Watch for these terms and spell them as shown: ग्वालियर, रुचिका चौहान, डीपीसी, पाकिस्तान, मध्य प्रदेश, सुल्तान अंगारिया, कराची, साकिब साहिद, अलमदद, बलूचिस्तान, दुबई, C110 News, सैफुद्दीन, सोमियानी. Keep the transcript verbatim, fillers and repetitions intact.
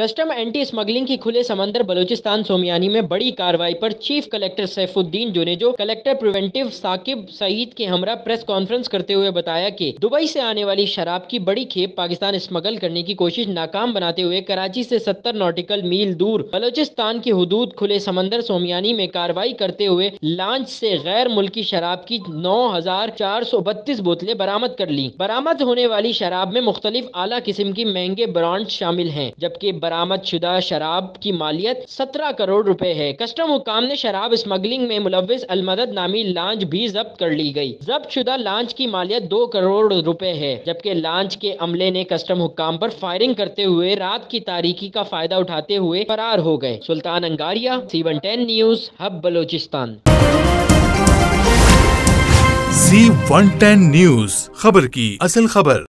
Custom anti smuggling की खुले समंदर बलूचिस्तान सोमियानी में बड़ी कार्रवाई पर chief collector सैफुद्दीन Junejo collector preventive साकिब साहिद के हमरा प्रेस कॉन्फ्रेंस करते हुए बताया कि दुबई से आने वाली शराब की बड़ी खेप पाकिस्तान स्मगल करने की कोशिश नाकाम बनाते हुए कराची से सत्तर नॉटिकल मील दूर बलूचिस्तान की हुदूद खुले समंदर सोमियानी में कार्रवाई करते हुए लॉन्च से गैर मुल्की शराब की नौ हजार चार सौ बत्तीस बोतलें बरामद कर ली। बरामद होने वाली शराब में मुख्तलिफ आला किस्म की महंगे ब्रांड शामिल हैं, जबकि बरामद शुदा शराब की मालियत सत्रह करोड़ रुपए है। कस्टम हुकाम ने शराब स्मगलिंग में मुलव्विस अलमदद नामी लांच भी जब्त कर ली गई। जब्त शुदा लांच की मालियत दो करोड़ रुपए है, जबकि लांच के अमले ने कस्टम हुकाम पर फायरिंग करते हुए रात की तारीकी का फायदा उठाते हुए फरार हो गए। सुल्तान अंगारिया, C one ten news, hub Balochistan. C one ten news, खबर की असल खबर।